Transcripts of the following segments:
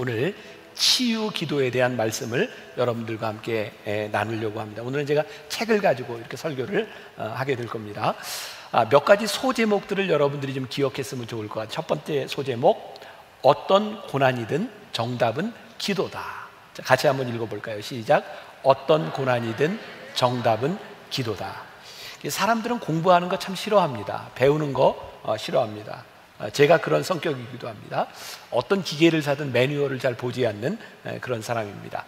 오늘 치유 기도에 대한 말씀을 여러분들과 함께 나누려고 합니다. 오늘은 제가 책을 가지고 이렇게 설교를 하게 될 겁니다. 몇 가지 소제목들을 여러분들이 좀 기억했으면 좋을 것 같아요. 첫 번째 소제목, 어떤 고난이든 정답은 기도다. 자, 같이 한번 읽어볼까요? 시작. 어떤 고난이든 정답은 기도다. 사람들은 공부하는 거 참 싫어합니다. 배우는 거 싫어합니다. 제가 그런 성격이기도 합니다. 어떤 기계를 사든 매뉴얼을 잘 보지 않는 그런 사람입니다.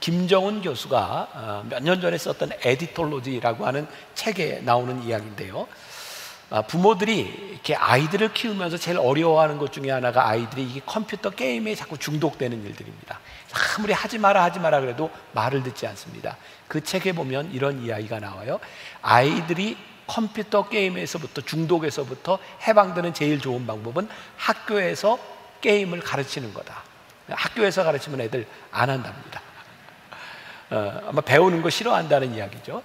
김정은 교수가 몇 년 전에 썼던 에디톨로지라고 하는 책에 나오는 이야기인데요, 부모들이 이렇게 아이들을 키우면서 제일 어려워하는 것 중에 하나가 아이들이 이게 컴퓨터 게임에 자꾸 중독되는 일들입니다. 아무리 하지 마라 그래도 말을 듣지 않습니다. 그 책에 보면 이런 이야기가 나와요. 아이들이 컴퓨터 게임에서부터 중독에서부터 해방되는 제일 좋은 방법은 학교에서 게임을 가르치는 거다. 학교에서 가르치면 애들 안 한답니다. 아마 배우는 거 싫어한다는 이야기죠.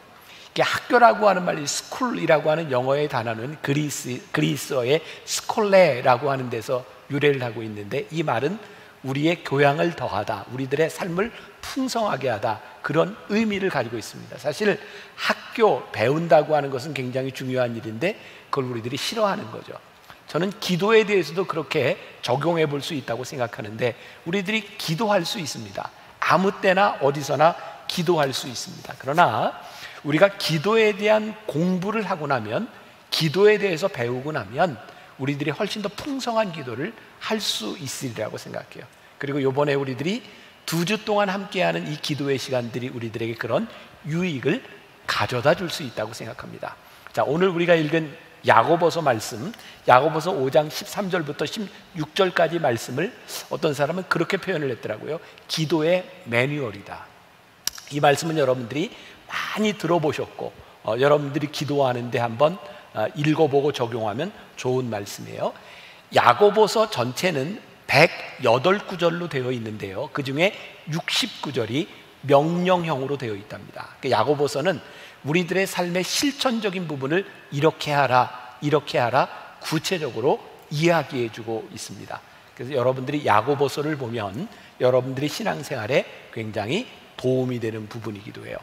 이게 학교라고 하는 말이 스쿨이라고 하는 영어의 단어는 그리스어의 스콜레라고 하는 데서 유래를 하고 있는데, 이 말은 우리의 교양을 더하다, 우리들의 삶을 풍성하게 하다, 그런 의미를 가지고 있습니다. 사실 학교 배운다고 하는 것은 굉장히 중요한 일인데 그걸 우리들이 싫어하는 거죠. 저는 기도에 대해서도 그렇게 적용해 볼 수 있다고 생각하는데, 우리들이 기도할 수 있습니다. 아무 때나 어디서나 기도할 수 있습니다. 그러나 우리가 기도에 대한 공부를 하고 나면, 기도에 대해서 배우고 나면 우리들이 훨씬 더 풍성한 기도를 할 수 있으리라고 생각해요. 그리고 이번에 우리들이 2주 동안 함께하는 이 기도의 시간들이 우리들에게 그런 유익을 가져다 줄 수 있다고 생각합니다. 자, 오늘 우리가 읽은 야고보서 말씀, 야고보서 5장 13절부터 16절까지 말씀을 어떤 사람은 그렇게 표현을 했더라고요. 기도의 매뉴얼이다. 이 말씀은 여러분들이 많이 들어보셨고 여러분들이 기도하는데 한번 읽어보고 적용하면 좋은 말씀이에요. 야고보서 전체는 108구절로 되어 있는데요, 그 중에 69절이 명령형으로 되어 있답니다. 야고보서는 우리들의 삶의 실천적인 부분을 이렇게 하라 구체적으로 이야기해주고 있습니다. 그래서 여러분들이 야고보서를 보면 여러분들이 신앙생활에 굉장히 도움이 되는 부분이기도 해요.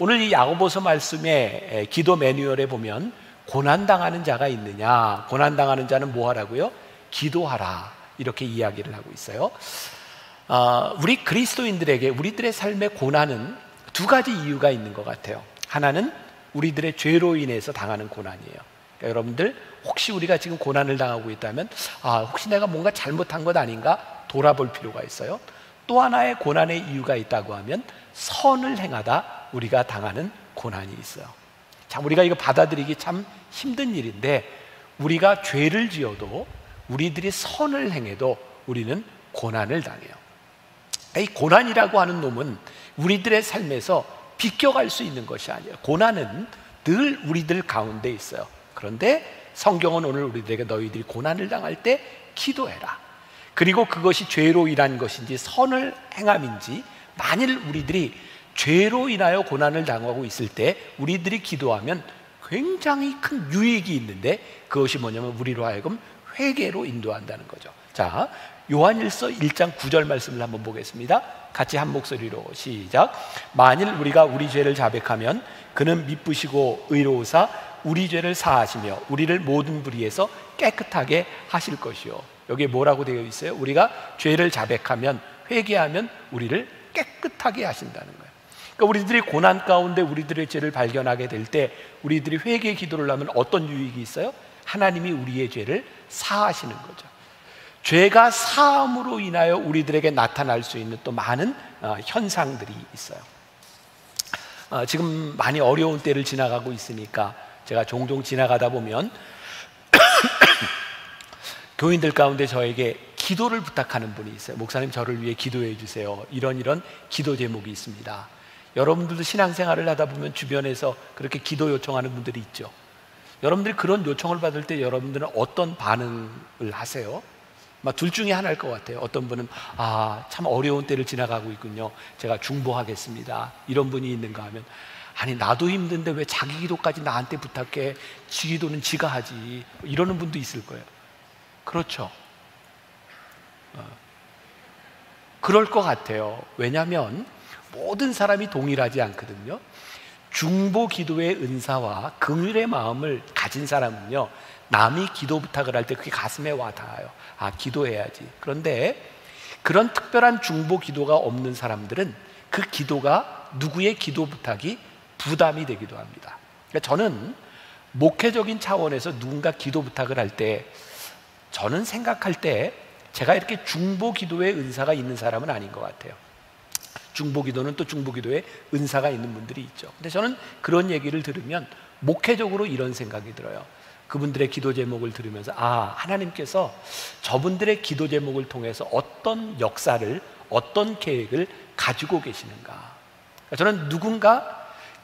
오늘 이 야고보서 말씀의 기도 매뉴얼에 보면, 고난당하는 자가 있느냐, 고난당하는 자는 뭐 하라고요? 기도하라, 이렇게 이야기를 하고 있어요. 우리 그리스도인들에게 우리들의 삶의 고난은 두 가지 이유가 있는 것 같아요. 하나는 우리들의 죄로 인해서 당하는 고난이에요. 그러니까 여러분들 혹시 우리가 지금 고난을 당하고 있다면, 혹시 내가 뭔가 잘못한 것 아닌가 돌아볼 필요가 있어요. 또 하나의 고난의 이유가 있다고 하면, 선을 행하다 우리가 당하는 고난이 있어요. 참, 우리가 이거 받아들이기 참 힘든 일인데, 우리가 죄를 지어도, 우리들이 선을 행해도 우리는 고난을 당해요. 이 고난이라고 하는 놈은 우리들의 삶에서 비껴갈 수 있는 것이 아니에요. 고난은 늘 우리들 가운데 있어요. 그런데 성경은 오늘 우리들에게 너희들이 고난을 당할 때 기도해라, 그리고 그것이 죄로 인한 것인지 선을 행함인지, 만일 우리들이 죄로 인하여 고난을 당하고 있을 때 우리들이 기도하면 굉장히 큰 유익이 있는데, 그것이 뭐냐면 우리로 하여금 회개로 인도한다는 거죠. 자, 요한일서 1장 9절 말씀을 한번 보겠습니다. 같이 한 목소리로 시작. 만일 우리가 우리 죄를 자백하면 그는 미쁘시고 의로우사 우리 죄를 사하시며 우리를 모든 불의에서 깨끗하게 하실 것이요. 여기에 뭐라고 되어 있어요? 우리가 죄를 자백하면, 회개하면 우리를 깨끗하게 하신다는 거예요. 그러니까 우리들이 고난 가운데 우리들의 죄를 발견하게 될 때 우리들이 회개 기도를 하면 어떤 유익이 있어요? 하나님이 우리의 죄를 사하시는 거죠. 죄가 사함으로 인하여 우리들에게 나타날 수 있는 또 많은 현상들이 있어요. 지금 많이 어려운 때를 지나가고 있으니까 제가 종종 지나가다 보면 교인들 가운데 저에게 기도를 부탁하는 분이 있어요. 목사님, 저를 위해 기도해 주세요. 이런 기도 제목이 있습니다. 여러분들도 신앙생활을 하다 보면 주변에서 그렇게 기도 요청하는 분들이 있죠. 여러분들이 그런 요청을 받을 때 여러분들은 어떤 반응을 하세요? 둘 중에 하나일 것 같아요. 어떤 분은 참 어려운 때를 지나가고 있군요, 제가 중보하겠습니다, 이런 분이 있는가 하면, 아니 나도 힘든데 왜 자기 기도까지 나한테 부탁해, 지 기도는 지가 하지, 이러는 분도 있을 거예요. 그렇죠. 그럴 것 같아요. 왜냐하면 모든 사람이 동일하지 않거든요. 중보 기도의 은사와 긍휼의 마음을 가진 사람은요, 남이 기도 부탁을 할 때 그게 가슴에 와 닿아요. 아, 기도해야지. 그런데 그런 특별한 중보 기도가 없는 사람들은 그 기도가 누구의 기도 부탁이 부담이 되기도 합니다. 그러니까 저는 목회적인 차원에서 누군가 기도 부탁을 할 때, 저는 생각할 때 제가 이렇게 중보 기도의 은사가 있는 사람은 아닌 것 같아요. 중보 기도는 또 중보 기도의 은사가 있는 분들이 있죠. 근데 저는 그런 얘기를 들으면 목회적으로 이런 생각이 들어요. 그분들의 기도 제목을 들으면서, 아, 하나님께서 저분들의 기도 제목을 통해서 어떤 역사를, 어떤 계획을 가지고 계시는가. 저는 누군가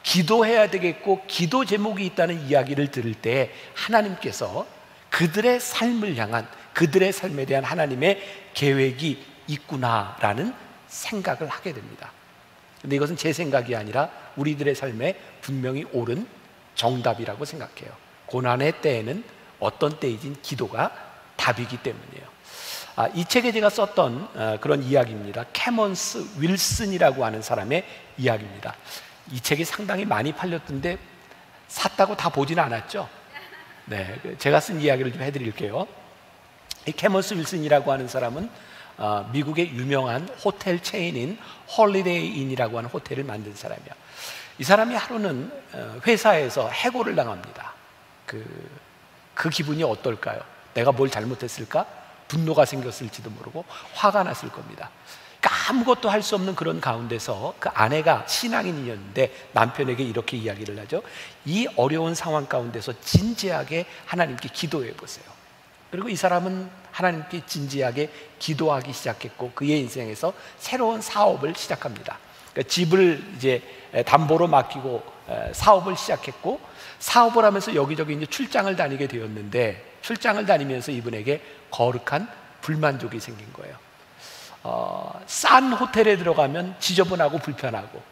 기도해야 되겠고 기도 제목이 있다는 이야기를 들을 때 하나님께서 그들의 삶을 향한, 그들의 삶에 대한 하나님의 계획이 있구나라는 생각을 하게 됩니다. 근데 이것은 제 생각이 아니라 우리들의 삶에 분명히 옳은 정답이라고 생각해요. 고난의 때에는 어떤 때이든 기도가 답이기 때문이에요. 아, 이 책에 제가 썼던 그런 이야기입니다. 캐먼스 윌슨이라고 하는 사람의 이야기입니다. 이 책이 상당히 많이 팔렸던데 샀다고 다 보지는 않았죠? 네, 제가 쓴 이야기를 좀 해드릴게요. 이 캐먼스 윌슨이라고 하는 사람은 미국의 유명한 호텔 체인인 홀리데이 인이라고 하는 호텔을 만든 사람이야. 이 사람이 하루는 회사에서 해고를 당합니다. 그 기분이 어떨까요? 내가 뭘 잘못했을까? 분노가 생겼을지도 모르고 화가 났을 겁니다. 그러니까 아무것도 할 수 없는 그런 가운데서 그 아내가 신앙인이었는데 남편에게 이렇게 이야기를 하죠. 이 어려운 상황 가운데서 진지하게 하나님께 기도해 보세요. 그리고 이 사람은 하나님께 진지하게 기도하기 시작했고 그의 인생에서 새로운 사업을 시작합니다. 그러니까 집을 이제 담보로 맡기고 사업을 시작했고, 사업을 하면서 여기저기 이제 출장을 다니게 되었는데, 출장을 다니면서 이분에게 거룩한 불만족이 생긴 거예요. 싼 호텔에 들어가면 지저분하고 불편하고,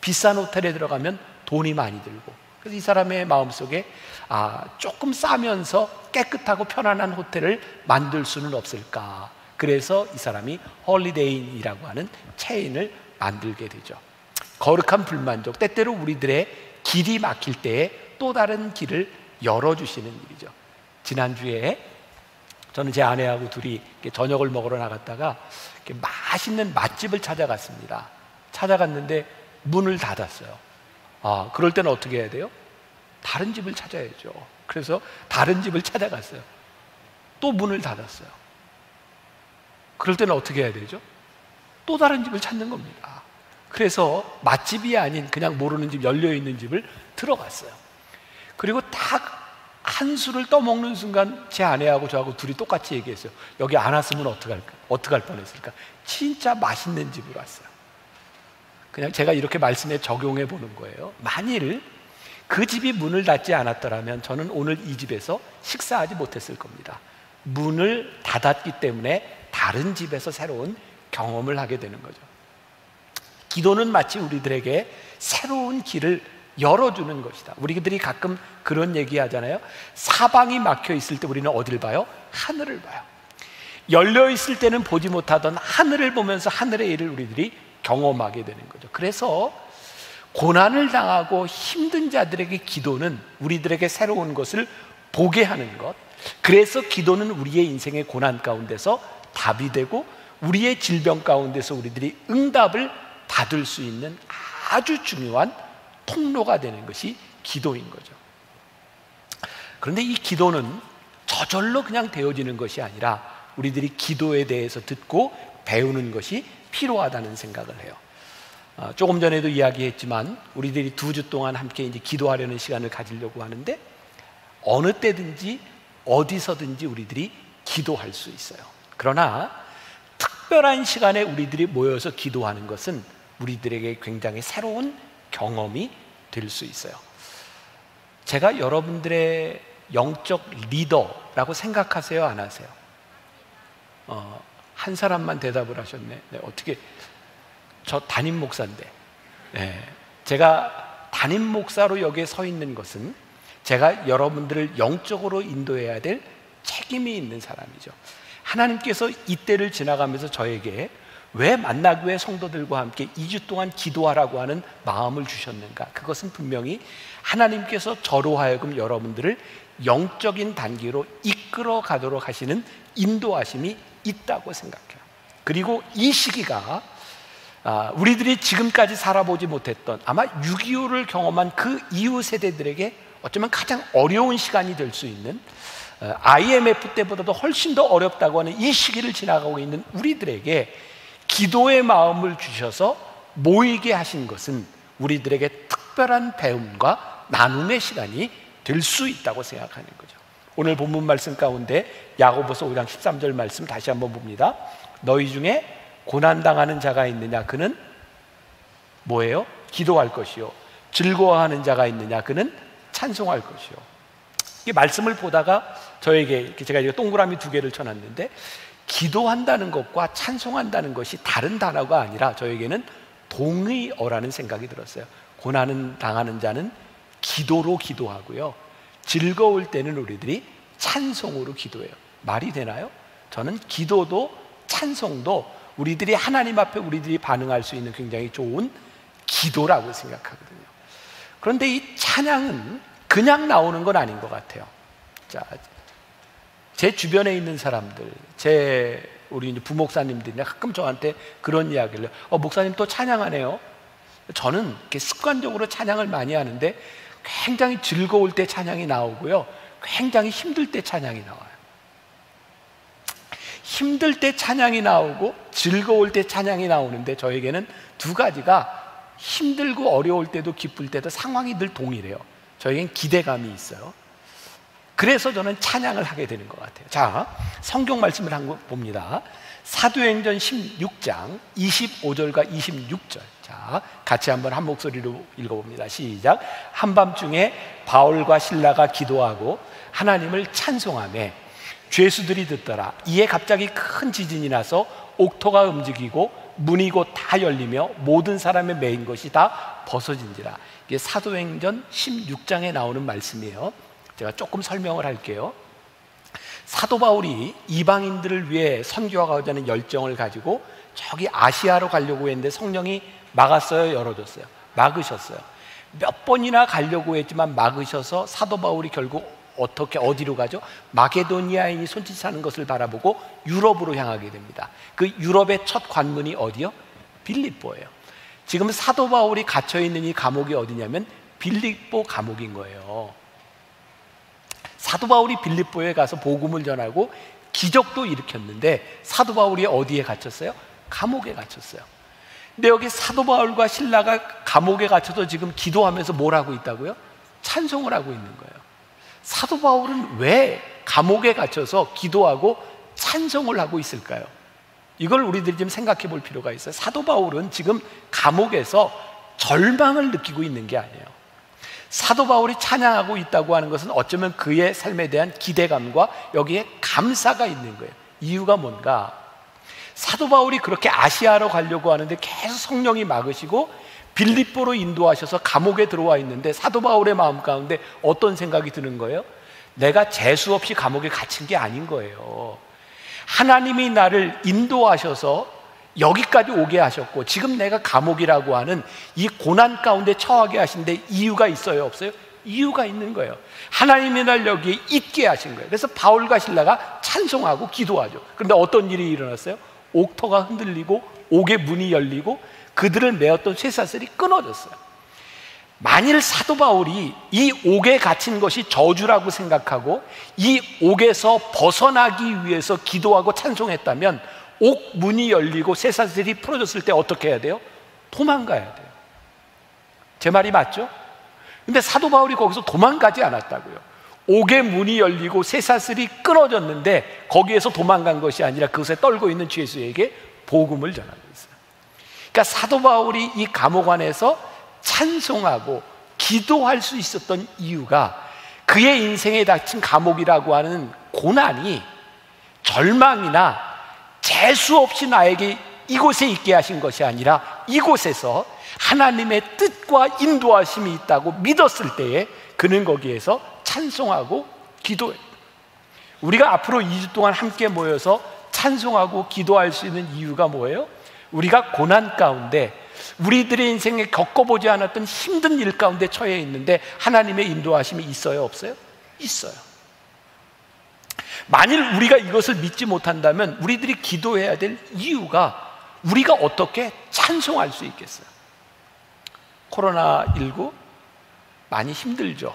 비싼 호텔에 들어가면 돈이 많이 들고, 그래서 이 사람의 마음속에, 아, 조금 싸면서 깨끗하고 편안한 호텔을 만들 수는 없을까. 그래서 이 사람이 홀리데이인이라고 하는 체인을 만들게 되죠. 거룩한 불만족, 때때로 우리들의 길이 막힐 때에 또 다른 길을 열어주시는 일이죠. 지난주에 저는 제 아내하고 둘이 저녁을 먹으러 나갔다가 맛있는 맛집을 찾아갔습니다. 찾아갔는데 문을 닫았어요. 아, 그럴 때는 어떻게 해야 돼요? 다른 집을 찾아야죠. 그래서 다른 집을 찾아갔어요. 또 문을 닫았어요. 그럴 때는 어떻게 해야 되죠? 또 다른 집을 찾는 겁니다. 그래서 맛집이 아닌 그냥 모르는 집, 열려있는 집을 들어갔어요. 그리고 딱 한 술을 떠먹는 순간 제 아내하고 저하고 둘이 똑같이 얘기했어요. 여기 안 왔으면 어떡할 뻔했을까? 진짜 맛있는 집으로 왔어요. 그냥 제가 이렇게 말씀에 적용해 보는 거예요. 만일 그 집이 문을 닫지 않았더라면 저는 오늘 이 집에서 식사하지 못했을 겁니다. 문을 닫았기 때문에 다른 집에서 새로운 경험을 하게 되는 거죠. 기도는 마치 우리들에게 새로운 길을 열어주는 것이다. 우리들이 가끔 그런 얘기하잖아요. 사방이 막혀 있을 때 우리는 어딜 봐요? 하늘을 봐요. 열려 있을 때는 보지 못하던 하늘을 보면서 하늘의 일을 우리들이 경험하게 되는 거죠. 그래서 고난을 당하고 힘든 자들에게 기도는 우리들에게 새로운 것을 보게 하는 것, 그래서 기도는 우리의 인생의 고난 가운데서 답이 되고 우리의 질병 가운데서 우리들이 응답을 받을 수 있는 아주 중요한 통로가 되는 것이 기도인 거죠. 그런데 이 기도는 저절로 그냥 되어지는 것이 아니라 우리들이 기도에 대해서 듣고 배우는 것이 필요하다는 생각을 해요. 조금 전에도 이야기했지만 우리들이 2주 동안 함께 이제 기도하려는 시간을 가지려고 하는데, 어느 때든지 어디서든지 우리들이 기도할 수 있어요. 그러나 특별한 시간에 우리들이 모여서 기도하는 것은 우리들에게 굉장히 새로운 경험이 될 수 있어요. 제가 여러분들의 영적 리더라고 생각하세요, 안 하세요? 한 사람만 대답을 하셨네. 네, 어떻게, 저 담임 목사인데. 네, 제가 담임 목사로 여기에 서 있는 것은 제가 여러분들을 영적으로 인도해야 될 책임이 있는 사람이죠. 하나님께서 이 때를 지나가면서 저에게 왜 만나교회 성도들과 함께 2주 동안 기도하라고 하는 마음을 주셨는가? 그것은 분명히 하나님께서 저로 하여금 여러분들을 영적인 단계로 이끌어 가도록 하시는 인도하심이 있다고 생각해요. 그리고 이 시기가 우리들이 지금까지 살아보지 못했던, 아마 6.25를 경험한 그 이후 세대들에게 어쩌면 가장 어려운 시간이 될 수 있는, IMF 때보다도 훨씬 더 어렵다고 하는 이 시기를 지나가고 있는 우리들에게 기도의 마음을 주셔서 모이게 하신 것은 우리들에게 특별한 배움과 나눔의 시간이 될 수 있다고 생각하는 거죠. 오늘 본문 말씀 가운데 야고보서 5장 13절 말씀 다시 한번 봅니다. 너희 중에 고난당하는 자가 있느냐? 그는 뭐예요? 기도할 것이요. 즐거워하는 자가 있느냐? 그는 찬송할 것이요. 이 말씀을 보다가 저에게, 제가 동그라미 2개를 쳐놨는데, 기도한다는 것과 찬송한다는 것이 다른 단어가 아니라 저에게는 동의어라는 생각이 들었어요. 고난을 당하는 자는 기도로 기도하고요, 즐거울 때는 우리들이 찬송으로 기도해요. 말이 되나요? 저는 기도도 찬송도 우리들이 하나님 앞에 우리들이 반응할 수 있는 굉장히 좋은 기도라고 생각하거든요. 그런데 이 찬양은 그냥 나오는 건 아닌 것 같아요. 자, 제 주변에 있는 사람들, 우리 부목사님들이 가끔 저한테 그런 이야기를, 목사님 또 찬양하네요. 저는 이렇게 습관적으로 찬양을 많이 하는데, 굉장히 즐거울 때 찬양이 나오고요, 굉장히 힘들 때 찬양이 나와요. 힘들 때 찬양이 나오고 즐거울 때 찬양이 나오는데, 저에게는 두 가지가 힘들고 어려울 때도 기쁠 때도 상황이 늘 동일해요. 저에겐 기대감이 있어요. 그래서 저는 찬양을 하게 되는 것 같아요. 자, 성경 말씀을 한번 봅니다. 사도행전 16장 25절과 26절. 자, 같이 한번 한 목소리로 읽어봅니다. 시작. 한밤중에 바울과 실라가 기도하고 하나님을 찬송하며 죄수들이 듣더라. 이에 갑자기 큰 지진이 나서 옥토가 움직이고 문이 곧 다 열리며 모든 사람의 매인 것이 다 벗어진지라. 이게 사도행전 16장에 나오는 말씀이에요. 제가 조금 설명을 할게요. 사도 바울이 이방인들을 위해 선교하고자 하는 열정을 가지고 저기 아시아로 가려고 했는데 성령이 막았어요, 열어줬어요? 막으셨어요. 몇 번이나 가려고 했지만 막으셔서 사도 바울이 결국 어떻게, 어디로 가죠? 마게도니아인이 손짓하는 것을 바라보고 유럽으로 향하게 됩니다. 그 유럽의 첫 관문이 어디요? 빌립보예요. 지금 사도 바울이 갇혀있는 이 감옥이 어디냐면 빌립보 감옥인 거예요. 사도 바울이 빌립보에 가서 복음을 전하고 기적도 일으켰는데, 사도 바울이 어디에 갇혔어요? 감옥에 갇혔어요. 근데 여기 사도 바울과 실라가 감옥에 갇혀서 지금 기도하면서 뭘 하고 있다고요? 찬송을 하고 있는 거예요. 사도 바울은 왜 감옥에 갇혀서 기도하고 찬송을 하고 있을까요? 이걸 우리들이 지금 생각해 볼 필요가 있어요. 사도 바울은 지금 감옥에서 절망을 느끼고 있는 게 아니에요. 사도 바울이 찬양하고 있다고 하는 것은 어쩌면 그의 삶에 대한 기대감과 여기에 감사가 있는 거예요. 이유가 뭔가? 사도 바울이 그렇게 아시아로 가려고 하는데 계속 성령이 막으시고 빌립보로 인도하셔서 감옥에 들어와 있는데, 사도 바울의 마음 가운데 어떤 생각이 드는 거예요? 내가 재수 없이 감옥에 갇힌 게 아닌 거예요. 하나님이 나를 인도하셔서 여기까지 오게 하셨고, 지금 내가 감옥이라고 하는 이 고난 가운데 처하게 하신 데 이유가 있어요, 없어요? 이유가 있는 거예요. 하나님이 날 여기에 있게 하신 거예요. 그래서 바울과 실라가 찬송하고 기도하죠. 그런데 어떤 일이 일어났어요? 옥토가 흔들리고 옥의 문이 열리고 그들을 메었던 쇠사슬이 끊어졌어요. 만일 사도 바울이 이 옥에 갇힌 것이 저주라고 생각하고 이 옥에서 벗어나기 위해서 기도하고 찬송했다면, 옥 문이 열리고 쇠사슬이 풀어졌을 때 어떻게 해야 돼요? 도망가야 돼요. 제 말이 맞죠? 근데 사도 바울이 거기서 도망가지 않았다고요. 옥의 문이 열리고 쇠사슬이 끊어졌는데 거기에서 도망간 것이 아니라 그곳에 떨고 있는 죄수에게 복음을 전하고 있어요. 그러니까 사도 바울이 이 감옥 안에서 찬송하고 기도할 수 있었던 이유가, 그의 인생에 닥친 감옥이라고 하는 고난이 절망이나 재수 없이 나에게 이곳에 있게 하신 것이 아니라 이곳에서 하나님의 뜻과 인도하심이 있다고 믿었을 때에 그는 거기에서 찬송하고 기도해요. 우리가 앞으로 2주 동안 함께 모여서 찬송하고 기도할 수 있는 이유가 뭐예요? 우리가 고난 가운데, 우리들의 인생에 겪어보지 않았던 힘든 일 가운데 처해 있는데 하나님의 인도하심이 있어요, 없어요? 있어요. 만일 우리가 이것을 믿지 못한다면 우리들이 기도해야 될 이유가 우리가 어떻게 찬송할 수 있겠어요? 코로나19 많이 힘들죠.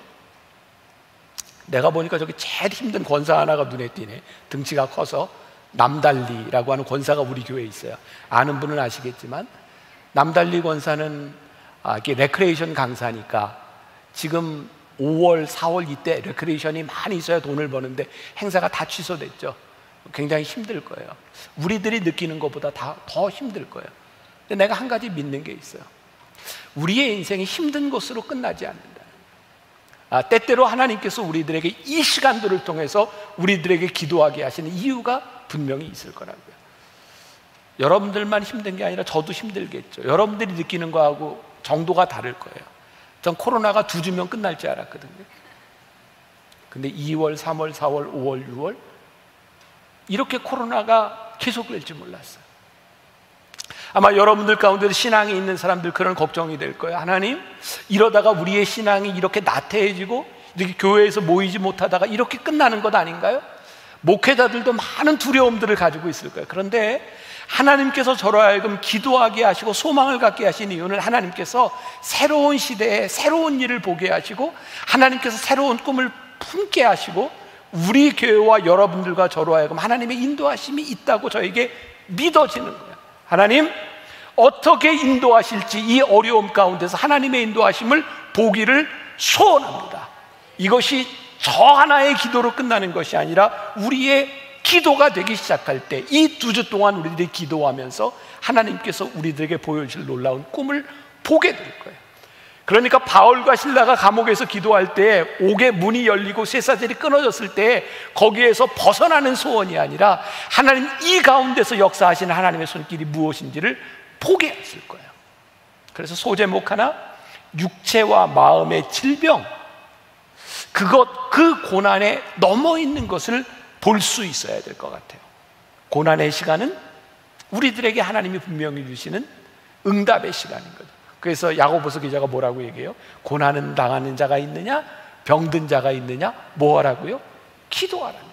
내가 보니까 저기 제일 힘든 권사 하나가 눈에 띄네. 등치가 커서 남달리라고 하는 권사가 우리 교회에 있어요. 아는 분은 아시겠지만 남달리 권사는 이게 레크레이션 강사니까 지금 5월, 4월 이때 레크레이션이 많이 있어야 돈을 버는데 행사가 다 취소됐죠. 굉장히 힘들 거예요. 우리들이 느끼는 것보다 더 힘들 거예요. 근데 내가 한 가지 믿는 게 있어요. 우리의 인생이 힘든 것으로 끝나지 않는다. 때때로 하나님께서 우리들에게 이 시간들을 통해서 우리들에게 기도하게 하시는 이유가 분명히 있을 거라고요. 여러분들만 힘든 게 아니라 저도 힘들겠죠. 여러분들이 느끼는 거하고 정도가 다를 거예요. 전 코로나가 2주면 끝날 줄 알았거든요. 근데 2월, 3월, 4월, 5월, 6월 이렇게 코로나가 계속될지 몰랐어요. 아마 여러분들 가운데 신앙이 있는 사람들 그런 걱정이 될 거예요. 하나님, 이러다가 우리의 신앙이 이렇게 나태해지고 이렇게 교회에서 모이지 못하다가 이렇게 끝나는 것 아닌가요? 목회자들도 많은 두려움들을 가지고 있을 거예요. 그런데 하나님께서 저로 하여금 기도하게 하시고 소망을 갖게 하신 이유는 하나님께서 새로운 시대에 새로운 일을 보게 하시고 하나님께서 새로운 꿈을 품게 하시고 우리 교회와 여러분들과 저로 하여금 하나님의 인도하심이 있다고 저에게 믿어지는 거예요. 하나님, 어떻게 인도하실지 이 어려움 가운데서 하나님의 인도하심을 보기를 소원합니다. 이것이 저 하나의 기도로 끝나는 것이 아니라 우리의 기도가 되기 시작할 때 이 2주 동안 우리들이 기도하면서 하나님께서 우리들에게 보여주실 놀라운 꿈을 보게 될 거예요. 그러니까 바울과 실라가 감옥에서 기도할 때 옥의 문이 열리고 쇠사슬이 끊어졌을 때 거기에서 벗어나는 소원이 아니라 하나님 이 가운데서 역사하시는 하나님의 손길이 무엇인지를 보게 하실 거예요. 그래서 소제목 하나, 육체와 마음의 질병, 그 고난에 넘어 있는 것을 볼 수 있어야 될 것 같아요. 고난의 시간은 우리들에게 하나님이 분명히 주시는 응답의 시간인 거죠. 그래서 야고보서 기자가 뭐라고 얘기해요? 고난은 당하는 자가 있느냐? 병든 자가 있느냐? 뭐 하라고요? 기도하라는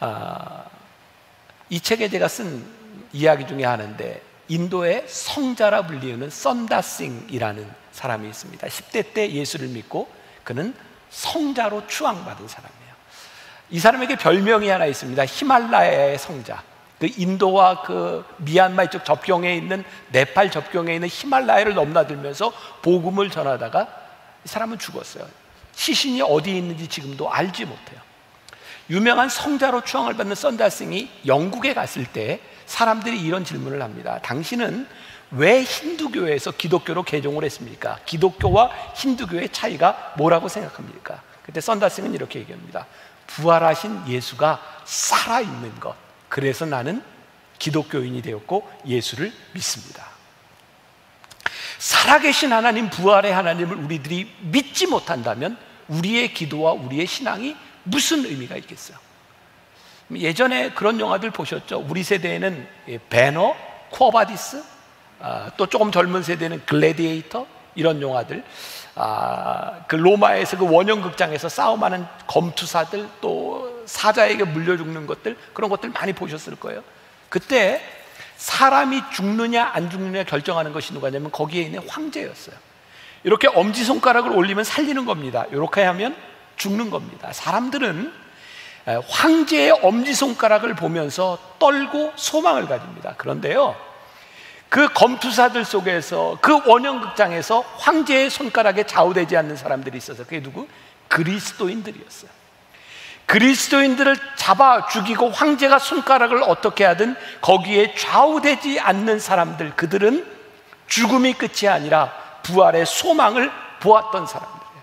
거예요. 이 책에 제가 쓴 이야기 중에 하나인데 인도의 성자라 불리우는 선다싱이라는 사람이 있습니다. 10대 때 예수를 믿고 그는 성자로 추앙받은 사람이에요. 이 사람에게 별명이 하나 있습니다. 히말라야의 성자. 그 인도와 그 미얀마 이쪽 접경에 있는 네팔 접경에 있는 히말라야를 넘나들면서 복음을 전하다가 이 사람은 죽었어요. 시신이 어디에 있는지 지금도 알지 못해요. 유명한 성자로 추앙을 받는 선다싱이 영국에 갔을 때 사람들이 이런 질문을 합니다. 당신은 왜 힌두교에서 기독교로 개종을 했습니까? 기독교와 힌두교의 차이가 뭐라고 생각합니까? 그때 선다싱은 이렇게 얘기합니다. 부활하신 예수가 살아있는 것, 그래서 나는 기독교인이 되었고 예수를 믿습니다. 살아계신 하나님, 부활의 하나님을 우리들이 믿지 못한다면 우리의 기도와 우리의 신앙이 무슨 의미가 있겠어요? 예전에 그런 영화들 보셨죠? 우리 세대에는 배너, 쿼바디스, 또 조금 젊은 세대는 글래디에이터 이런 영화들, 그 로마에서 그 원형극장에서 싸움하는 검투사들, 또 사자에게 물려 죽는 것들, 그런 것들 많이 보셨을 거예요. 그때 사람이 죽느냐 안 죽느냐 결정하는 것이 누가냐면 거기에 있는 황제였어요. 이렇게 엄지손가락을 올리면 살리는 겁니다. 이렇게 하면 죽는 겁니다. 사람들은 황제의 엄지손가락을 보면서 떨고 소망을 가집니다. 그런데요, 그 검투사들 속에서, 그 원형극장에서 황제의 손가락에 좌우되지 않는 사람들이 있어서 그게 누구? 그리스도인들이었어요. 그리스도인들을 잡아 죽이고 황제가 손가락을 어떻게 하든 거기에 좌우되지 않는 사람들, 그들은 죽음이 끝이 아니라 부활의 소망을 보았던 사람들이에요.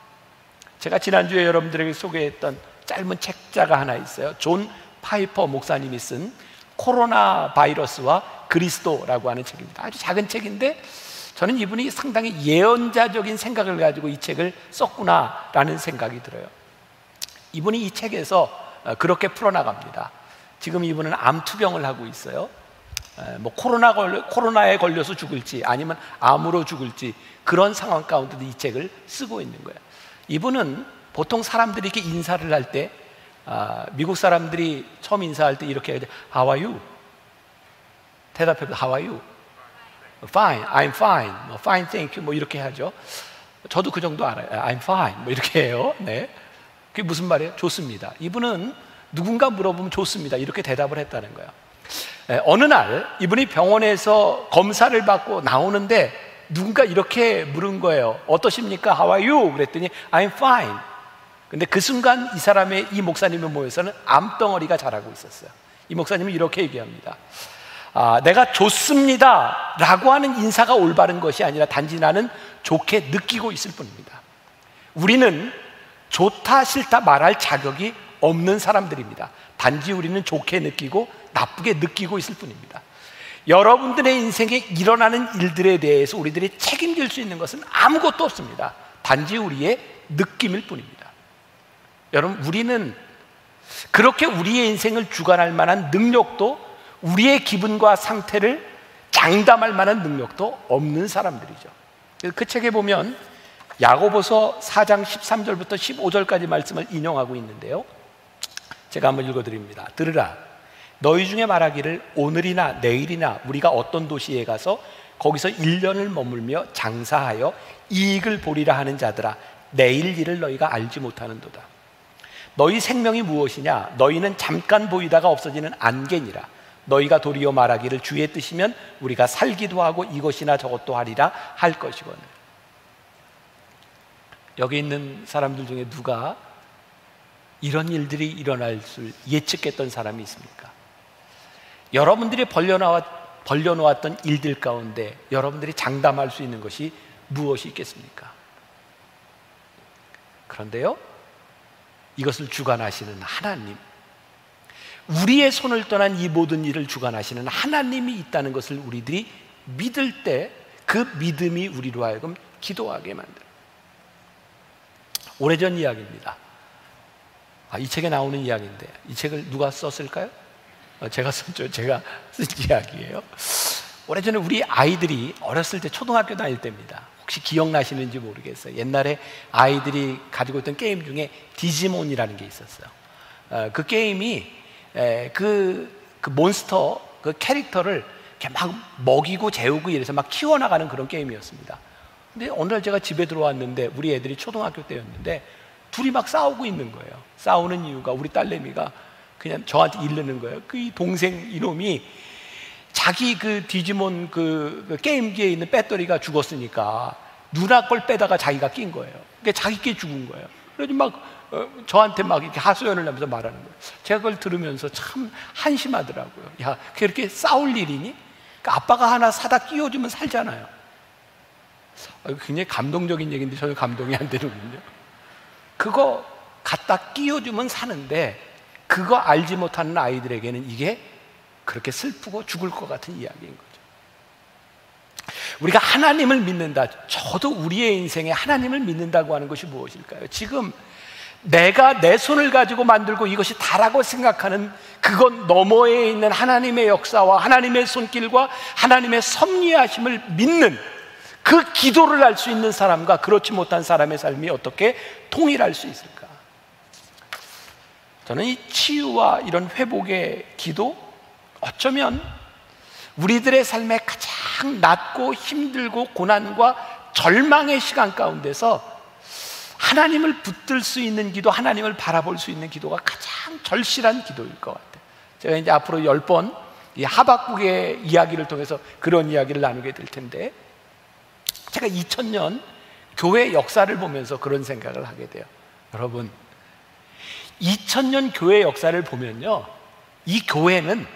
제가 지난주에 여러분들에게 소개했던 짧은 책자가 하나 있어요. 존 파이퍼 목사님이 쓴 코로나 바이러스와 그리스도라고 하는 책입니다. 아주 작은 책인데 저는 이분이 상당히 예언자적인 생각을 가지고 이 책을 썼구나라는 생각이 들어요. 이분이 이 책에서 그렇게 풀어나갑니다. 지금 이분은 암투병을 하고 있어요. 뭐 코로나에 걸려서 죽을지 아니면 암으로 죽을지 그런 상황 가운데도 이 책을 쓰고 있는 거예요. 이분은 보통 사람들이 이렇게 인사를 할 때 미국 사람들이 처음 인사할 때 이렇게 해야 돼. How are you? 대답해도 How are you? Fine, I'm fine, 뭐 fine, thank you, 뭐 이렇게 하죠. 저도 그 정도 알아요. I'm fine, 뭐 이렇게 해요. 네, 그게 무슨 말이에요? 좋습니다. 이분은 누군가 물어보면 좋습니다 이렇게 대답을 했다는 거예요. 어느 날 이분이 병원에서 검사를 받고 나오는데 누군가 이렇게 물은 거예요. 어떠십니까? How are you? 그랬더니 I'm fine. 근데 그 순간 이 사람의 이 목사님의 몸에서는 암덩어리가 자라고 있었어요. 이 목사님은 이렇게 얘기합니다. 내가 좋습니다 라고 하는 인사가 올바른 것이 아니라 단지 나는 좋게 느끼고 있을 뿐입니다. 우리는 좋다 싫다 말할 자격이 없는 사람들입니다. 단지 우리는 좋게 느끼고 나쁘게 느끼고 있을 뿐입니다. 여러분들의 인생에 일어나는 일들에 대해서 우리들이 책임질 수 있는 것은 아무것도 없습니다. 단지 우리의 느낌일 뿐입니다. 여러분, 우리는 그렇게 우리의 인생을 주관할 만한 능력도 우리의 기분과 상태를 장담할 만한 능력도 없는 사람들이죠. 그 책에 보면 야고보서 4장 13절부터 15절까지 말씀을 인용하고 있는데요, 제가 한번 읽어드립니다. 들으라, 너희 중에 말하기를 오늘이나 내일이나 우리가 어떤 도시에 가서 거기서 1년을 머물며 장사하여 이익을 보리라 하는 자들아, 내일 일을 너희가 알지 못하는도다. 너희 생명이 무엇이냐? 너희는 잠깐 보이다가 없어지는 안개니라. 너희가 도리어 말하기를 주의 뜻이면 우리가 살기도 하고 이것이나 저것도 하리라 할 것이거늘. 여기 있는 사람들 중에 누가 이런 일들이 일어날 줄 예측했던 사람이 있습니까? 여러분들이 벌려놓았던 일들 가운데 여러분들이 장담할 수 있는 것이 무엇이 있겠습니까? 그런데요, 이것을 주관하시는 하나님, 우리의 손을 떠난 이 모든 일을 주관하시는 하나님이 있다는 것을 우리들이 믿을 때 그 믿음이 우리로 하여금 기도하게 만들어요. 오래전 이야기입니다. 이 책에 나오는 이야기인데 이 책을 누가 썼을까요? 제가 썼죠. 제가 쓴 이야기예요. 오래전에 우리 아이들이 어렸을 때 초등학교 다닐 때입니다. 혹시 기억나시는지 모르겠어요. 옛날에 아이들이 가지고 있던 게임 중에 디지몬이라는 게 있었어요. 그 게임이 그 몬스터, 그 캐릭터를 이렇게 막 먹이고 재우고 이래서 막 키워나가는 그런 게임이었습니다. 근데 어느 날 제가 집에 들어왔는데 우리 애들이 초등학교 때였는데 둘이 막 싸우고 있는 거예요. 싸우는 이유가 우리 딸내미가 그냥 저한테 이르는 거예요. 그 동생 이놈이 자기 그 디지몬 그 게임기에 있는 배터리가 죽었으니까 누나 걸 빼다가 자기가 낀 거예요. 그러니까 자기 게 죽은 거예요. 그래서 막 저한테 막 이렇게 하소연을 하면서 말하는 거예요. 제가 그걸 들으면서 참 한심하더라고요. 야, 그렇게 싸울 일이니? 그러니까 아빠가 하나 사다 끼워주면 살잖아요. 굉장히 감동적인 얘기인데 전혀 감동이 안 되는군요. 그거 갖다 끼워주면 사는데 그거 알지 못하는 아이들에게는 이게 그렇게 슬프고 죽을 것 같은 이야기인 거죠. 우리가 하나님을 믿는다, 저도 우리의 인생에 하나님을 믿는다고 하는 것이 무엇일까요? 지금 내가 내 손을 가지고 만들고 이것이 다라고 생각하는 그것 너머에 있는 하나님의 역사와 하나님의 손길과 하나님의 섭리하심을 믿는 그 기도를 할 수 있는 사람과 그렇지 못한 사람의 삶이 어떻게 통일할 수 있을까? 저는 이 치유와 이런 회복의 기도, 어쩌면 우리들의 삶에 가장 낮고 힘들고 고난과 절망의 시간 가운데서 하나님을 붙들 수 있는 기도, 하나님을 바라볼 수 있는 기도가 가장 절실한 기도일 것 같아요. 제가 이제 앞으로 10번 이 하박국의 이야기를 통해서 그런 이야기를 나누게 될 텐데, 제가 2000년 교회 역사를 보면서 그런 생각을 하게 돼요. 여러분, 2000년 교회 역사를 보면요, 이 교회는,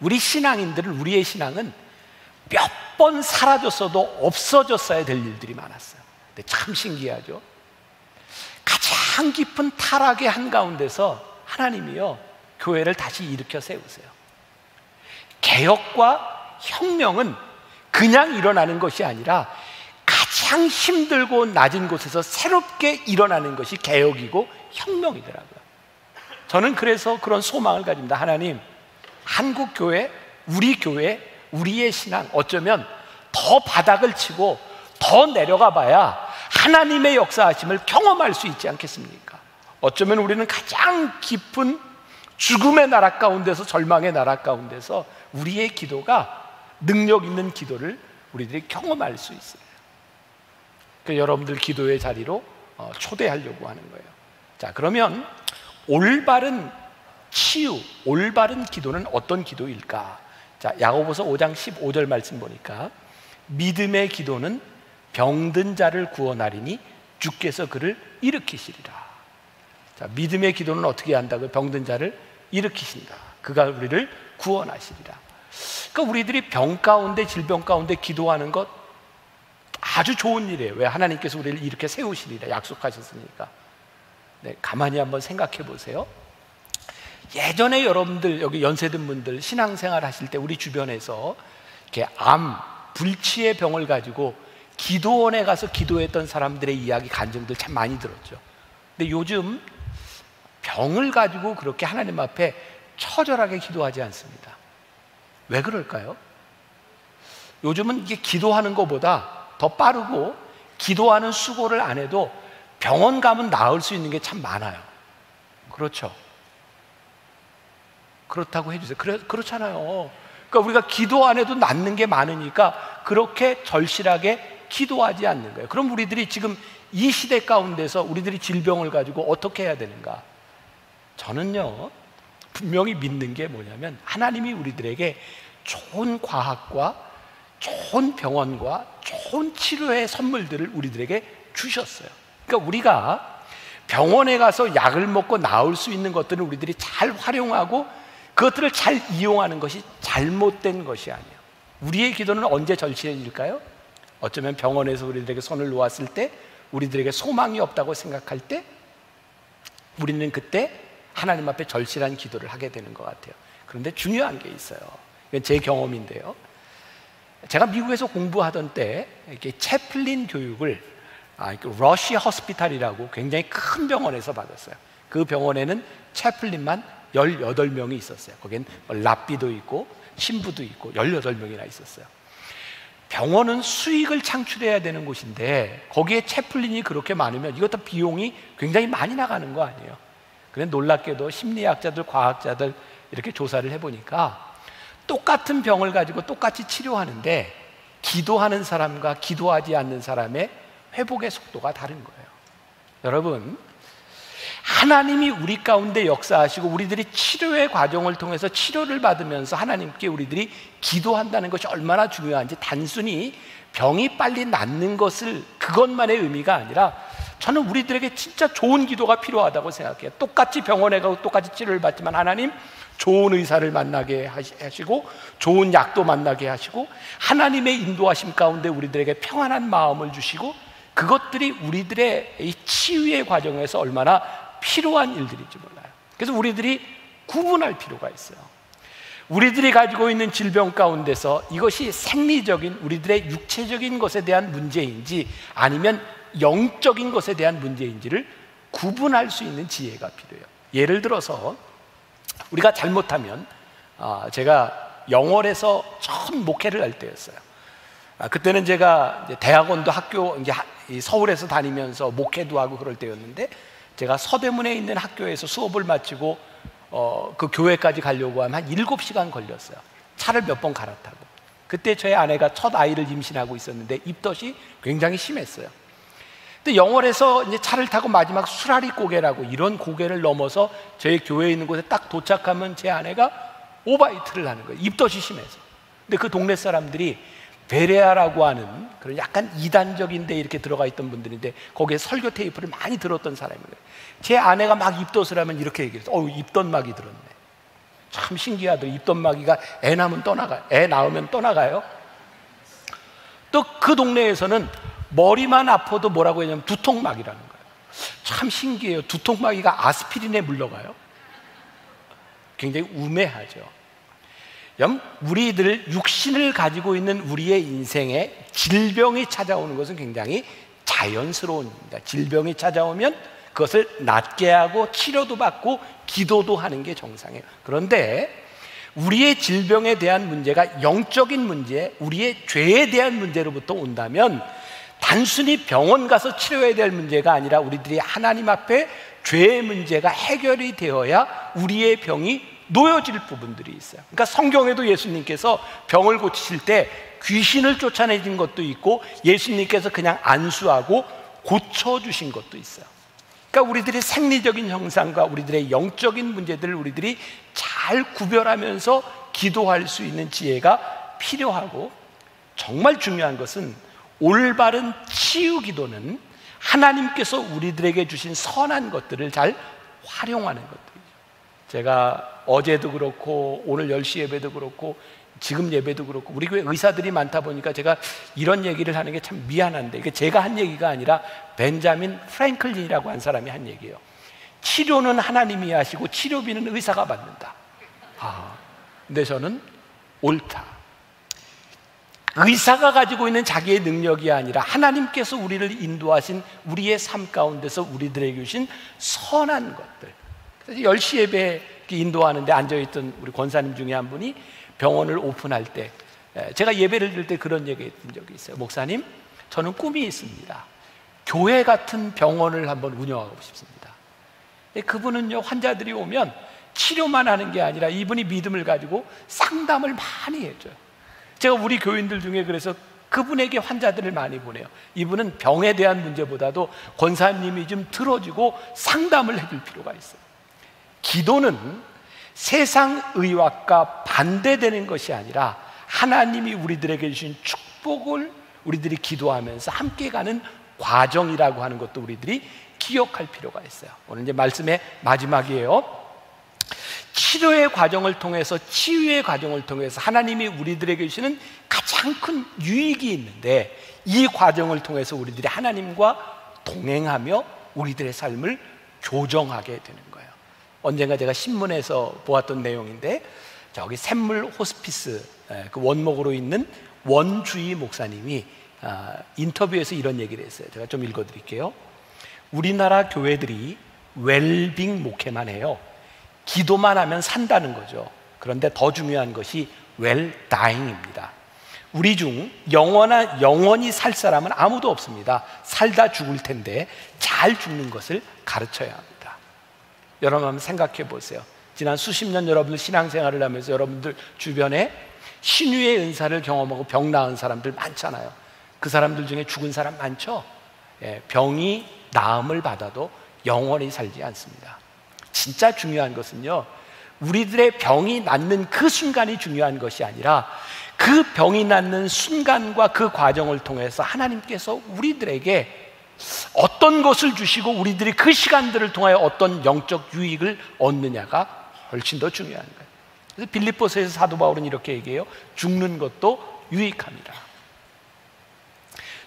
우리 신앙인들은, 우리의 신앙은 몇 번 사라졌어도 없어졌어야 될 일들이 많았어요. 근데 참 신기하죠. 가장 깊은 타락의 한가운데서 하나님이요, 교회를 다시 일으켜 세우세요. 개혁과 혁명은 그냥 일어나는 것이 아니라 가장 힘들고 낮은 곳에서 새롭게 일어나는 것이 개혁이고 혁명이더라고요. 저는 그래서 그런 소망을 가집니다. 하나님, 한국 교회, 우리 교회 우리의 신앙 어쩌면 더 바닥을 치고 더 내려가 봐야 하나님의 역사하심을 경험할 수 있지 않겠습니까? 어쩌면 우리는 가장 깊은 죽음의 나라 가운데서, 절망의 나라 가운데서 우리의 기도가 능력 있는 기도를 우리들이 경험할 수 있어요. 그래서 여러분들 기도의 자리로 초대하려고 하는 거예요. 자, 그러면 올바른 치유, 올바른 기도는 어떤 기도일까? 자, 야고보서 5장 15절 말씀 보니까 믿음의 기도는 병든 자를 구원하리니 주께서 그를 일으키시리라. 자, 믿음의 기도는 어떻게 한다고요? 병든 자를 일으키신다. 그가 우리를 구원하시리라. 그러니까 우리들이 병 가운데, 질병 가운데 기도하는 것 아주 좋은 일이에요. 왜? 하나님께서 우리를 이렇게 세우시리라 약속하셨으니까. 네, 가만히 한번 생각해 보세요. 예전에 여러분들 여기 연세든 분들 신앙생활 하실 때 우리 주변에서 이렇게 암, 불치의 병을 가지고 기도원에 가서 기도했던 사람들의 이야기, 간증들 참 많이 들었죠. 근데 요즘 병을 가지고 그렇게 하나님 앞에 처절하게 기도하지 않습니다. 왜 그럴까요? 요즘은 이게 기도하는 것보다 더 빠르고 기도하는 수고를 안 해도 병원 가면 나을 수 있는 게 참 많아요. 그렇죠? 그렇다고 해주세요. 그렇잖아요. 그러니까 우리가 기도 안 해도 낫는 게 많으니까 그렇게 절실하게 기도하지 않는 거예요. 그럼 우리들이 지금 이 시대 가운데서 우리들이 질병을 가지고 어떻게 해야 되는가? 저는요, 분명히 믿는 게 뭐냐면 하나님이 우리들에게 좋은 과학과 좋은 병원과 좋은 치료의 선물들을 우리들에게 주셨어요. 그러니까 우리가 병원에 가서 약을 먹고 나을 수 있는 것들을 우리들이 잘 활용하고 그것들을 잘 이용하는 것이 잘못된 것이 아니에요. 우리의 기도는 언제 절실해질까요? 어쩌면 병원에서 우리들에게 손을 놓았을 때, 우리들에게 소망이 없다고 생각할 때, 우리는 그때 하나님 앞에 절실한 기도를 하게 되는 것 같아요. 그런데 중요한 게 있어요. 이건 제 경험인데요, 제가 미국에서 공부하던 때 이렇게 채플린 교육을 러시 호스피탈이라고 굉장히 큰 병원에서 받았어요. 그 병원에는 채플린만 18명이 있었어요. 거긴 랍비도 있고 신부도 있고 18명이나 있었어요. 병원은 수익을 창출해야 되는 곳인데 거기에 채플린이 그렇게 많으면 이것도 비용이 굉장히 많이 나가는 거 아니에요. 그런데 놀랍게도 심리학자들, 과학자들 이렇게 조사를 해보니까 똑같은 병을 가지고 똑같이 치료하는데 기도하는 사람과 기도하지 않는 사람의 회복의 속도가 다른 거예요. 여러분, 하나님이 우리 가운데 역사하시고 우리들이 치료의 과정을 통해서 치료를 받으면서 하나님께 우리들이 기도한다는 것이 얼마나 중요한지, 단순히 병이 빨리 낫는 것을 그것만의 의미가 아니라 저는 우리들에게 진짜 좋은 기도가 필요하다고 생각해요. 똑같이 병원에 가고 똑같이 치료를 받지만 하나님 좋은 의사를 만나게 하시고 좋은 약도 만나게 하시고 하나님의 인도하심 가운데 우리들에게 평안한 마음을 주시고, 그것들이 우리들의 이 치유의 과정에서 얼마나 필요한 일들인지 몰라요. 그래서 우리들이 구분할 필요가 있어요. 우리들이 가지고 있는 질병 가운데서 이것이 생리적인 우리들의 육체적인 것에 대한 문제인지 아니면 영적인 것에 대한 문제인지를 구분할 수 있는 지혜가 필요해요. 예를 들어서 우리가 잘못하면, 제가 영월에서 처음 목회를 할 때였어요. 그때는 제가 이제 대학원도 학교 이제 서울에서 다니면서 목회도 하고 그럴 때였는데, 제가 서대문에 있는 학교에서 수업을 마치고 그 교회까지 가려고 하면 한 7시간 걸렸어요. 차를 몇 번 갈아타고. 그때 저희 아내가 첫 아이를 임신하고 있었는데 입덧이 굉장히 심했어요. 근데 영월에서 이제 차를 타고 마지막 수라리 고개라고, 이런 고개를 넘어서 저희 교회에 있는 곳에 딱 도착하면 제 아내가 오바이트를 하는 거예요. 입덧이 심해서. 근데 그 동네 사람들이 베레아라고 하는 그런 약간 이단적인데 이렇게 들어가 있던 분들인데 거기에 설교 테이프를 많이 들었던 사람이에요. 제 아내가 막 입덧을 하면 이렇게 얘기했어요. 입덧막이 들었네. 참 신기하더라. 입덧막이가 애 낳으면 떠나가요. 또 그 동네에서는 머리만 아파도 뭐라고 했냐면 두통막이라는 거예요. 참 신기해요. 두통막이가 아스피린에 물러가요. 굉장히 우매하죠. 우리들 육신을 가지고 있는 우리의 인생에 질병이 찾아오는 것은 굉장히 자연스러운 일입니다. 질병이 찾아오면 그것을 낫게 하고 치료도 받고 기도도 하는 게 정상이에요. 그런데 우리의 질병에 대한 문제가 영적인 문제, 우리의 죄에 대한 문제로부터 온다면 단순히 병원 가서 치료해야 될 문제가 아니라 우리들이 하나님 앞에 죄의 문제가 해결이 되어야 우리의 병이 놓여질 부분들이 있어요. 그러니까 성경에도 예수님께서 병을 고치실 때 귀신을 쫓아내신 것도 있고 예수님께서 그냥 안수하고 고쳐주신 것도 있어요. 그러니까 우리들의 생리적인 형상과 우리들의 영적인 문제들을 우리들이 잘 구별하면서 기도할 수 있는 지혜가 필요하고, 정말 중요한 것은 올바른 치유 기도는 하나님께서 우리들에게 주신 선한 것들을 잘 활용하는 것들이죠. 제가 어제도 그렇고 오늘 10시 예배도 그렇고 지금 예배도 그렇고 우리 교회 의사들이 많다 보니까 제가 이런 얘기를 하는 게 참 미안한데, 이게 제가 한 얘기가 아니라 벤자민 프랭클린이라고 한 사람이 한 얘기예요. 치료는 하나님이 하시고 치료비는 의사가 받는다. 근데 저는 옳다. 의사가 가지고 있는 자기의 능력이 아니라 하나님께서 우리를 인도하신 우리의 삶 가운데서 우리들에게 주신 선한 것들. 그래서 10시 예배 인도하는데 앉아있던 우리 권사님 중에 한 분이 병원을 오픈할 때, 제가 예배를 드릴 때 그런 얘기 했던 적이 있어요. 목사님, 저는 꿈이 있습니다. 교회 같은 병원을 한번 운영하고 싶습니다. 근데 그분은요, 환자들이 오면 치료만 하는 게 아니라 이분이 믿음을 가지고 상담을 많이 해줘요. 제가 우리 교인들 중에 그래서 그분에게 환자들을 많이 보내요. 이분은 병에 대한 문제보다도 권사님이 좀 들어주고 상담을 해줄 필요가 있어요. 기도는 세상 의학과 반대되는 것이 아니라 하나님이 우리들에게 주신 축복을 우리들이 기도하면서 함께 가는 과정이라고 하는 것도 우리들이 기억할 필요가 있어요. 오늘 이제 말씀의 마지막이에요. 치료의 과정을 통해서, 치유의 과정을 통해서 하나님이 우리들에게 주시는 가장 큰 유익이 있는데, 이 과정을 통해서 우리들이 하나님과 동행하며 우리들의 삶을 교정하게 되는 거예요. 언젠가 제가 신문에서 보았던 내용인데, 저기 샘물 호스피스 그 원목으로 있는 원주희 목사님이 인터뷰에서 이런 얘기를 했어요. 제가 좀 읽어드릴게요. 우리나라 교회들이 웰빙 목회만 해요. 기도만 하면 산다는 거죠. 그런데 더 중요한 것이 웰다잉입니다. 우리 중 영원히 살 사람은 아무도 없습니다. 살다 죽을 텐데 잘 죽는 것을 가르쳐야 합니다. 여러분 한번 생각해 보세요. 지난 수십 년 여러분들 신앙생활을 하면서 여러분들 주변에 신유의 은사를 경험하고 병 나은 사람들 많잖아요. 그 사람들 중에 죽은 사람 많죠? 예, 병이 나음을 받아도 영원히 살지 않습니다. 진짜 중요한 것은요, 우리들의 병이 낫는 그 순간이 중요한 것이 아니라 그 병이 낫는 순간과 그 과정을 통해서 하나님께서 우리들에게 어떤 것을 주시고 우리들이 그 시간들을 통하여 어떤 영적 유익을 얻느냐가 훨씬 더 중요한 거예요. 그래서 빌립보서에서 사도 바울은 이렇게 얘기해요. 죽는 것도 유익합니다.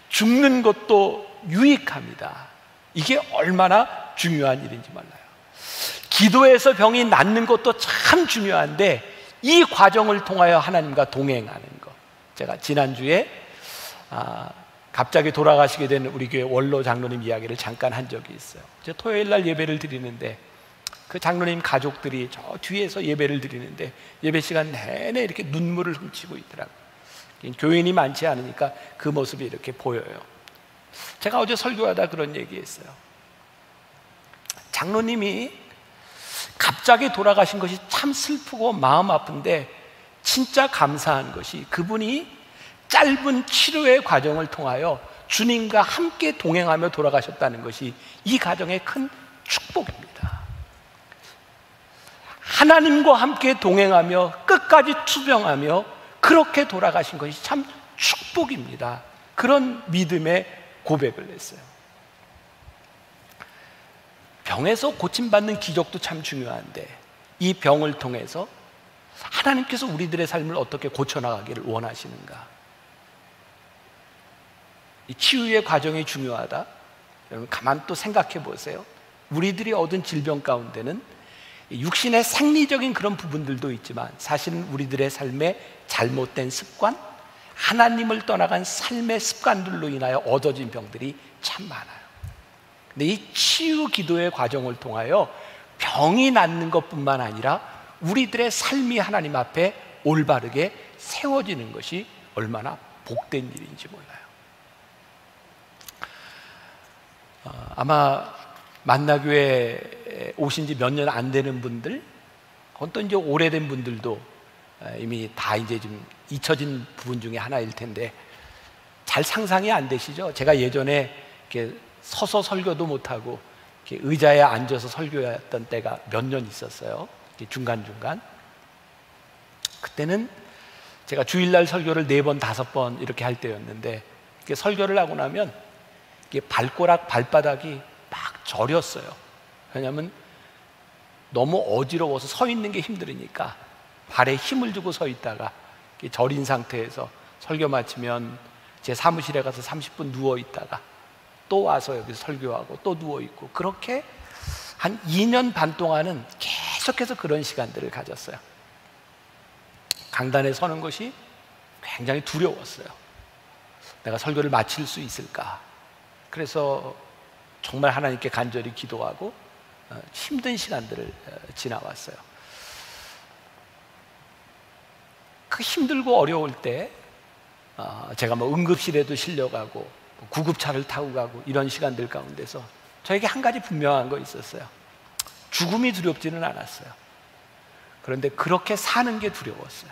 죽는 것도 유익합니다. 이게 얼마나 중요한 일인지 몰라요. 기도에서 병이 낫는 것도 참 중요한데 이 과정을 통하여 하나님과 동행하는 것. 제가 지난주에 갑자기 돌아가시게 된 우리 교회 원로 장로님 이야기를 잠깐 한 적이 있어요. 제가 토요일 날 예배를 드리는데 그 장로님 가족들이 저 뒤에서 예배를 드리는데 예배 시간 내내 이렇게 눈물을 훔치고 있더라고요. 교인이 많지 않으니까 그 모습이 이렇게 보여요. 제가 어제 설교하다 그런 얘기했어요. 장로님이 갑자기 돌아가신 것이 참 슬프고 마음 아픈데 진짜 감사한 것이 그분이 짧은 치료의 과정을 통하여 주님과 함께 동행하며 돌아가셨다는 것이 이 가정의 큰 축복입니다. 하나님과 함께 동행하며 끝까지 투병하며 그렇게 돌아가신 것이 참 축복입니다. 그런 믿음의 고백을 했어요. 병에서 고침받는 기적도 참 중요한데 이 병을 통해서 하나님께서 우리들의 삶을 어떻게 고쳐나가기를 원하시는가. 이 치유의 과정이 중요하다. 여러분 가만 또 생각해 보세요. 우리들이 얻은 질병 가운데는 육신의 생리적인 그런 부분들도 있지만 사실은 우리들의 삶의 잘못된 습관, 하나님을 떠나간 삶의 습관들로 인하여 얻어진 병들이 참 많아요. 근데 이 치유 기도의 과정을 통하여 병이 낫는 것뿐만 아니라 우리들의 삶이 하나님 앞에 올바르게 세워지는 것이 얼마나 복된 일인지 몰라요. 아마 만나교회 오신 지 몇 년 안 되는 분들, 어떤 이제 오래된 분들도 이미 다 이제 좀 잊혀진 부분 중에 하나일 텐데 잘 상상이 안 되시죠? 제가 예전에 이렇게 서서 설교도 못하고 이렇게 의자에 앉아서 설교했던 때가 몇 년 있었어요. 중간중간. 그때는 제가 주일날 설교를 4번, 5번 이렇게 할 때였는데 이렇게 설교를 하고 나면 이게 발꼬락, 발바닥이 막 저렸어요. 왜냐하면 너무 어지러워서 서 있는 게 힘들으니까 발에 힘을 주고 서 있다가 저린 상태에서 설교 마치면 제 사무실에 가서 30분 누워 있다가 또 와서 여기서 설교하고 또 누워 있고, 그렇게 한 2년 반 동안은 계속해서 그런 시간들을 가졌어요. 강단에 서는 것이 굉장히 두려웠어요. 내가 설교를 마칠 수 있을까? 그래서 정말 하나님께 간절히 기도하고 힘든 시간들을 지나왔어요. 그 힘들고 어려울 때 제가 뭐 응급실에도 실려가고 구급차를 타고 가고 이런 시간들 가운데서 저에게 한 가지 분명한 거 있었어요. 죽음이 두렵지는 않았어요. 그런데 그렇게 사는 게 두려웠어요.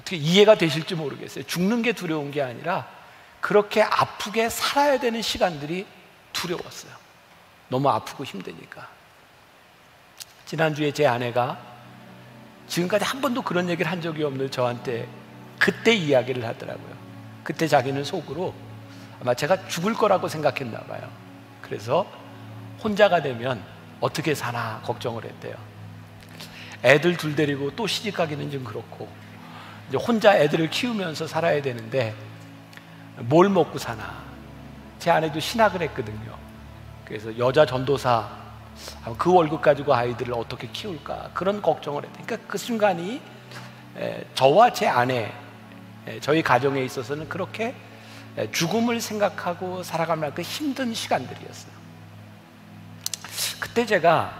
어떻게 이해가 되실지 모르겠어요. 죽는 게 두려운 게 아니라 그렇게 아프게 살아야 되는 시간들이 두려웠어요. 너무 아프고 힘드니까. 지난주에 제 아내가 지금까지 한 번도 그런 얘기를 한 적이 없는 저한테 그때 이야기를 하더라고요. 그때 자기는 속으로 아마 제가 죽을 거라고 생각했나 봐요. 그래서 혼자가 되면 어떻게 사나 걱정을 했대요. 애들 둘 데리고 또 시집 가기는 좀 그렇고 이제 혼자 애들을 키우면서 살아야 되는데 뭘 먹고 사나. 제 아내도 신학을 했거든요. 그래서 여자 전도사 그 월급 가지고 아이들을 어떻게 키울까 그런 걱정을 했대요. 그러니까 그 순간이 저와 제 아내, 저희 가정에 있어서는 그렇게 죽음을 생각하고 살아가는 그 힘든 시간들이었어요. 그때 제가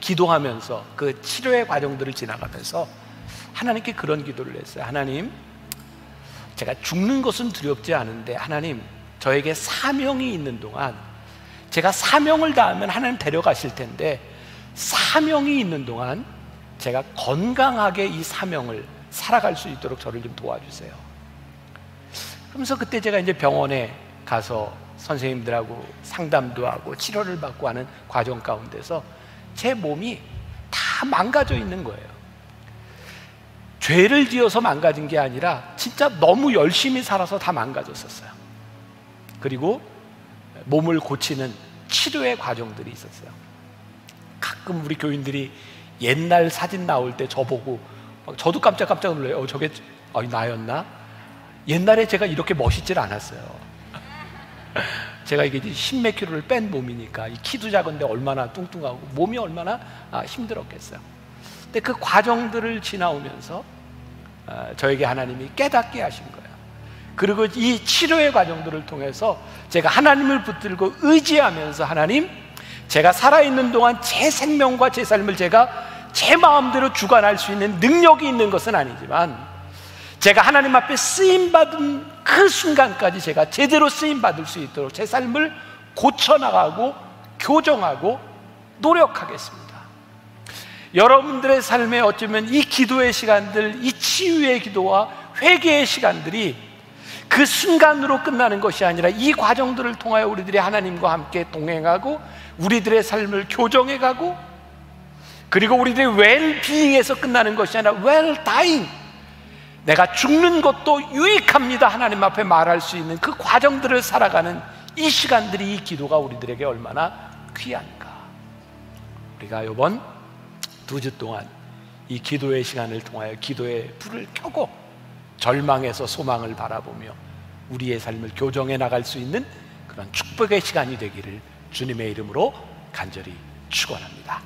기도하면서 그 치료의 과정들을 지나가면서 하나님께 그런 기도를 했어요. 하나님, 제가 죽는 것은 두렵지 않은데 하나님, 저에게 사명이 있는 동안 제가 사명을 다하면 하나님 데려가실 텐데 사명이 있는 동안 제가 건강하게 이 사명을 살아갈 수 있도록 저를 좀 도와주세요. 그러면서 그때 제가 이제 병원에 가서 선생님들하고 상담도 하고 치료를 받고 하는 과정 가운데서 제 몸이 다 망가져 있는 거예요. 죄를 지어서 망가진 게 아니라 진짜 너무 열심히 살아서 다 망가졌었어요. 그리고 몸을 고치는 치료의 과정들이 있었어요. 가끔 우리 교인들이 옛날 사진 나올 때 저보고 저도 깜짝깜짝 놀래요. 저게 나였나? 옛날에 제가 이렇게 멋있질 않았어요. 제가 이게 10몇 킬로를 뺀 몸이니까 이 키도 작은데 얼마나 뚱뚱하고 몸이 얼마나 힘들었겠어요. 근데 그 과정들을 지나오면서 저에게 하나님이 깨닫게 하신 거예요. 그리고 이 치료의 과정들을 통해서 제가 하나님을 붙들고 의지하면서 하나님, 제가 살아있는 동안 제 생명과 제 삶을 제가 제 마음대로 주관할 수 있는 능력이 있는 것은 아니지만 제가 하나님 앞에 쓰임받은 그 순간까지 제가 제대로 쓰임받을 수 있도록 제 삶을 고쳐나가고 교정하고 노력하겠습니다. 여러분들의 삶에 어쩌면 이 기도의 시간들, 이 치유의 기도와 회개의 시간들이 그 순간으로 끝나는 것이 아니라 이 과정들을 통하여 우리들이 하나님과 함께 동행하고 우리들의 삶을 교정해가고, 그리고 우리들의 웰비잉에서 끝나는 것이 아니라 웰다잉, 내가 죽는 것도 유익합니다 하나님 앞에 말할 수 있는 그 과정들을 살아가는 이 시간들이, 이 기도가 우리들에게 얼마나 귀한가. 우리가 이번 2주 동안 이 기도의 시간을 통하여 기도의 불을 켜고 절망에서 소망을 바라보며 우리의 삶을 교정해 나갈 수 있는 그런 축복의 시간이 되기를 주님의 이름으로 간절히 축원합니다.